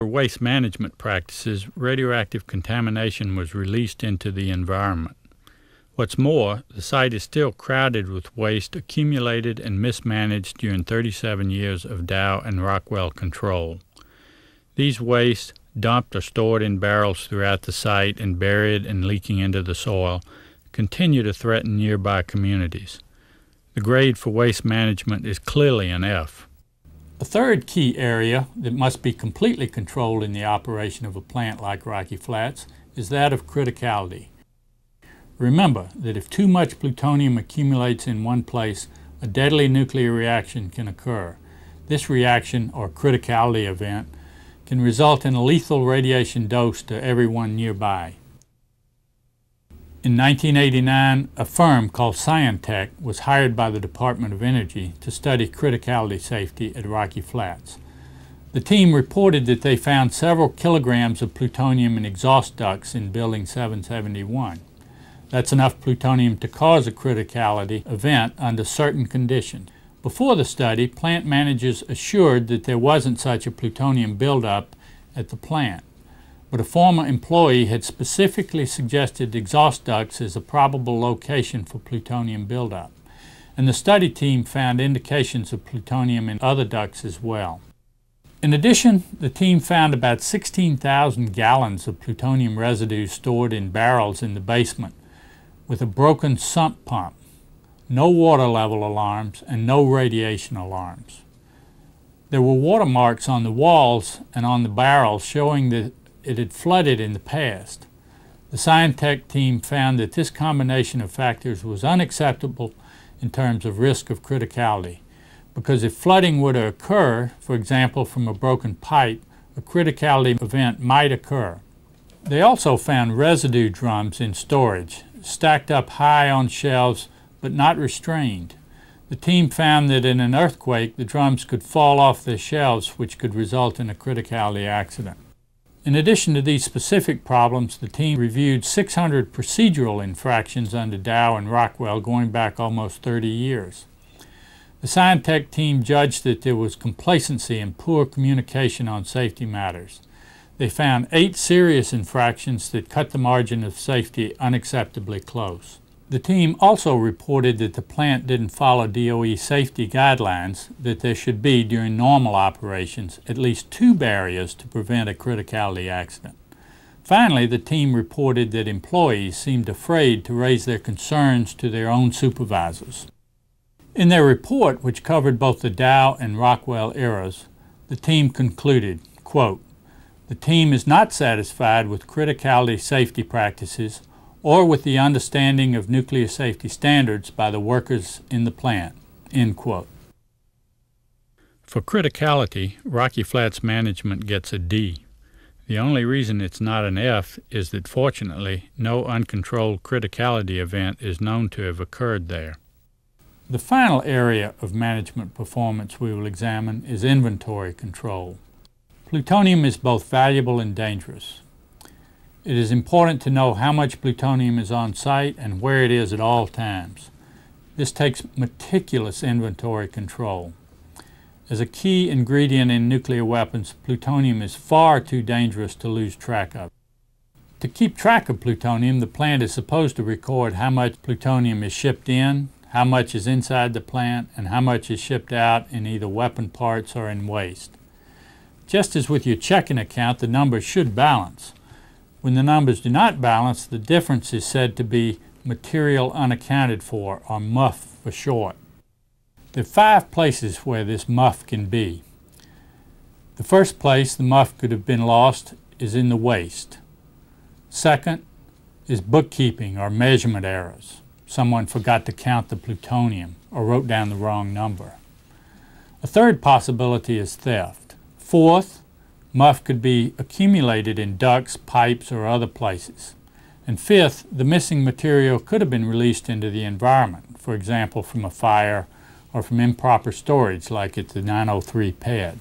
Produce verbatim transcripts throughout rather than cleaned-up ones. For waste management practices, radioactive contamination was released into the environment. What's more, the site is still crowded with waste accumulated and mismanaged during thirty-seven years of Dow and Rockwell control. These wastes, dumped or stored in barrels throughout the site and buried and leaking into the soil, continue to threaten nearby communities. The grade for waste management is clearly an F. A third key area that must be completely controlled in the operation of a plant like Rocky Flats is that of criticality. Remember that if too much plutonium accumulates in one place, a deadly nuclear reaction can occur. This reaction, or criticality event, can result in a lethal radiation dose to everyone nearby. In nineteen eighty-nine, a firm called ScienTech was hired by the Department of Energy to study criticality safety at Rocky Flats. The team reported that they found several kilograms of plutonium in exhaust ducts in Building seven seventy-one. That's enough plutonium to cause a criticality event under certain conditions. Before the study, plant managers assured that there wasn't such a plutonium buildup at the plant. But a former employee had specifically suggested exhaust ducts as a probable location for plutonium buildup, and the study team found indications of plutonium in other ducts as well. In addition, the team found about sixteen thousand gallons of plutonium residue stored in barrels in the basement, with a broken sump pump, no water level alarms, and no radiation alarms. There were watermarks on the walls and on the barrels showing that it had flooded in the past. The ScienTech team found that this combination of factors was unacceptable in terms of risk of criticality, because if flooding were to occur, for example from a broken pipe, a criticality event might occur. They also found residue drums in storage, stacked up high on shelves but not restrained. The team found that in an earthquake, the drums could fall off their shelves, which could result in a criticality accident. In addition to these specific problems, the team reviewed six hundred procedural infractions under Dow and Rockwell going back almost thirty years. The ScienTech team judged that there was complacency and poor communication on safety matters. They found eight serious infractions that cut the margin of safety unacceptably close. The team also reported that the plant didn't follow D O E safety guidelines, that there should be, during normal operations, at least two barriers to prevent a criticality accident. Finally, the team reported that employees seemed afraid to raise their concerns to their own supervisors. In their report, which covered both the Dow and Rockwell eras, the team concluded, quote, "The team is not satisfied with criticality safety practices or with the understanding of nuclear safety standards by the workers in the plant," end quote. For criticality, Rocky Flats management gets a D. The only reason it's not an F is that, fortunately, no uncontrolled criticality event is known to have occurred there. The final area of management performance we will examine is inventory control. Plutonium is both valuable and dangerous. It is important to know how much plutonium is on site and where it is at all times. This takes meticulous inventory control. As a key ingredient in nuclear weapons, plutonium is far too dangerous to lose track of. To keep track of plutonium, the plant is supposed to record how much plutonium is shipped in, how much is inside the plant, and how much is shipped out in either weapon parts or in waste. Just as with your checking account, the numbers should balance. When the numbers do not balance, the difference is said to be material unaccounted for, or M U F for short. There are five places where this M U F can be. The first place the M U F could have been lost is in the waste. Second is bookkeeping or measurement errors. Someone forgot to count the plutonium or wrote down the wrong number. A third possibility is theft. Fourth, M U F could be accumulated in ducts, pipes, or other places. And fifth, the missing material could have been released into the environment, for example from a fire or from improper storage like at the nine oh three pad.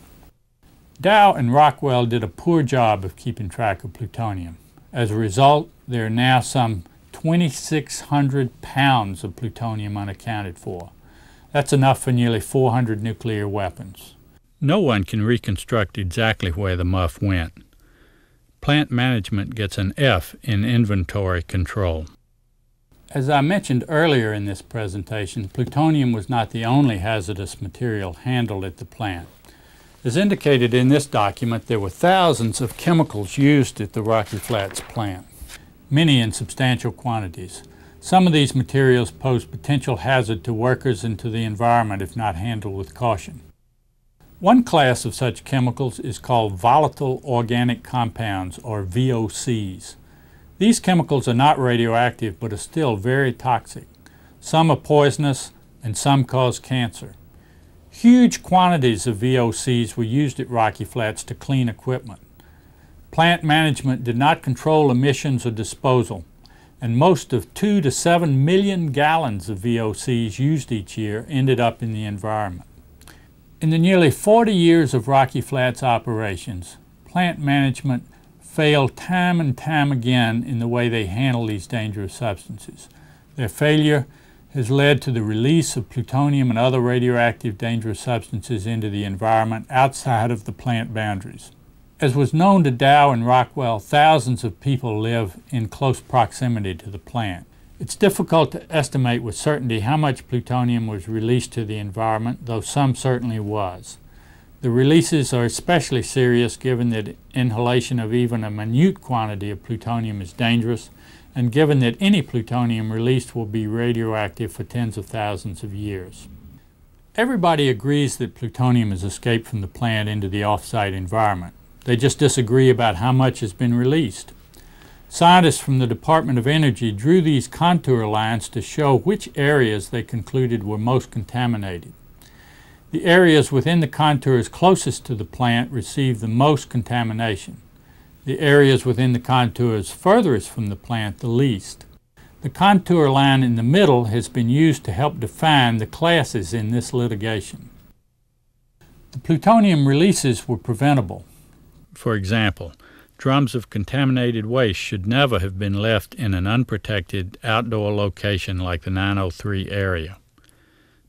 Dow and Rockwell did a poor job of keeping track of plutonium. As a result, there are now some twenty-six hundred pounds of plutonium unaccounted for. That's enough for nearly four hundred nuclear weapons. No one can reconstruct exactly where the muff went. Plant management gets an F in inventory control. As I mentioned earlier in this presentation, plutonium was not the only hazardous material handled at the plant. As indicated in this document, there were thousands of chemicals used at the Rocky Flats plant, many in substantial quantities. Some of these materials pose potential hazard to workers and to the environment if not handled with caution. One class of such chemicals is called volatile organic compounds, or V O Cs. These chemicals are not radioactive but are still very toxic. Some are poisonous and some cause cancer. Huge quantities of V O Cs were used at Rocky Flats to clean equipment. Plant management did not control emissions or disposal, and most of two to seven million gallons of V O Cs used each year ended up in the environment. In the nearly forty years of Rocky Flats operations, plant management failed time and time again in the way they handle these dangerous substances. Their failure has led to the release of plutonium and other radioactive dangerous substances into the environment outside of the plant boundaries. As was known to Dow and Rockwell, thousands of people live in close proximity to the plant. It's difficult to estimate with certainty how much plutonium was released to the environment, though some certainly was. The releases are especially serious given that inhalation of even a minute quantity of plutonium is dangerous, and given that any plutonium released will be radioactive for tens of thousands of years. Everybody agrees that plutonium has escaped from the plant into the off-site environment. They just disagree about how much has been released. Scientists from the Department of Energy drew these contour lines to show which areas they concluded were most contaminated. The areas within the contours closest to the plant received the most contamination. The areas within the contours furthest from the plant the least. The contour line in the middle has been used to help define the classes in this litigation. The plutonium releases were preventable. For example, drums of contaminated waste should never have been left in an unprotected outdoor location like the nine oh three area.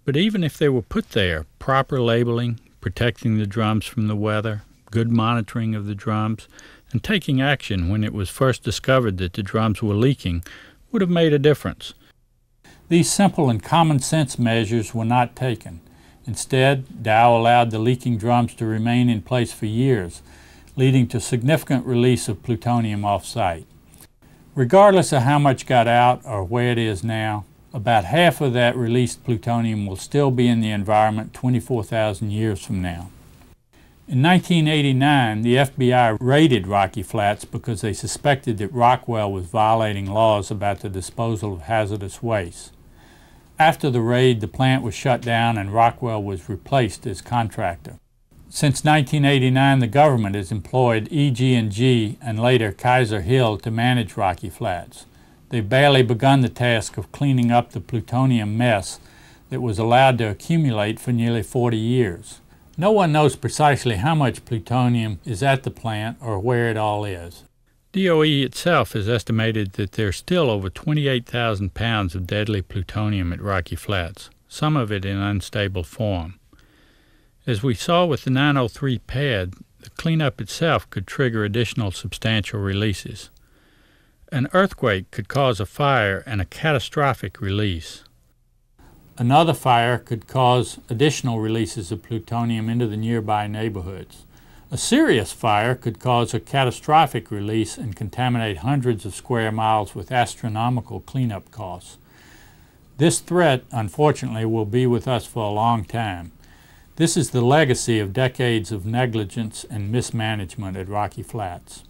But even if they were put there, proper labeling, protecting the drums from the weather, good monitoring of the drums, and taking action when it was first discovered that the drums were leaking would have made a difference. These simple and common sense measures were not taken. Instead, Dow allowed the leaking drums to remain in place for years, leading to significant release of plutonium off-site. Regardless of how much got out or where it is now, about half of that released plutonium will still be in the environment twenty-four thousand years from now. In nineteen eighty-nine, the F B I raided Rocky Flats because they suspected that Rockwell was violating laws about the disposal of hazardous waste. After the raid, the plant was shut down and Rockwell was replaced as contractor. Since nineteen eighty-nine, the government has employed E G and G and later Kaiser Hill to manage Rocky Flats. They've barely begun the task of cleaning up the plutonium mess that was allowed to accumulate for nearly forty years. No one knows precisely how much plutonium is at the plant or where it all is. D O E itself has estimated that there's still over twenty-eight thousand pounds of deadly plutonium at Rocky Flats, some of it in unstable form. As we saw with the nine oh three pad, the cleanup itself could trigger additional substantial releases. An earthquake could cause a fire and a catastrophic release. Another fire could cause additional releases of plutonium into the nearby neighborhoods. A serious fire could cause a catastrophic release and contaminate hundreds of square miles with astronomical cleanup costs. This threat, unfortunately, will be with us for a long time. This is the legacy of decades of negligence and mismanagement at Rocky Flats.